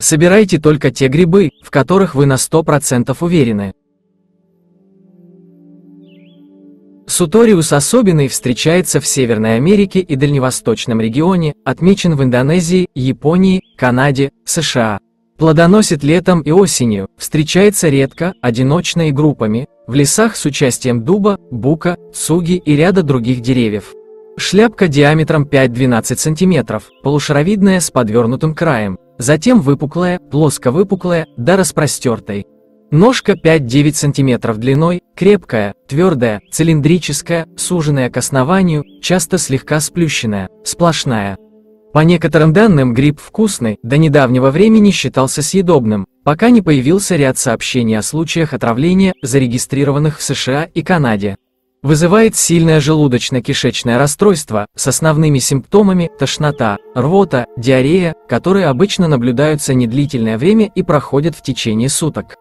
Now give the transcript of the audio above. Собирайте только те грибы, в которых вы на 100% уверены. Суториус особенный встречается в Северной Америке и Дальневосточном регионе, отмечен в Индонезии, Японии, Канаде, США. Плодоносит летом и осенью, встречается редко, одиночно и группами, в лесах с участием дуба, бука, цуги и ряда других деревьев. Шляпка диаметром 5-12 см, полушаровидная с подвернутым краем, затем выпуклая, плоско-выпуклая, до распростертой. Ножка 5-9 см длиной, крепкая, твердая, цилиндрическая, суженная к основанию, часто слегка сплющенная, сплошная. По некоторым данным гриб вкусный, до недавнего времени считался съедобным, пока не появился ряд сообщений о случаях отравления, зарегистрированных в США и Канаде. Вызывает сильное желудочно-кишечное расстройство, с основными симптомами – тошнота, рвота, диарея, которые обычно наблюдаются недлительное время и проходят в течение суток.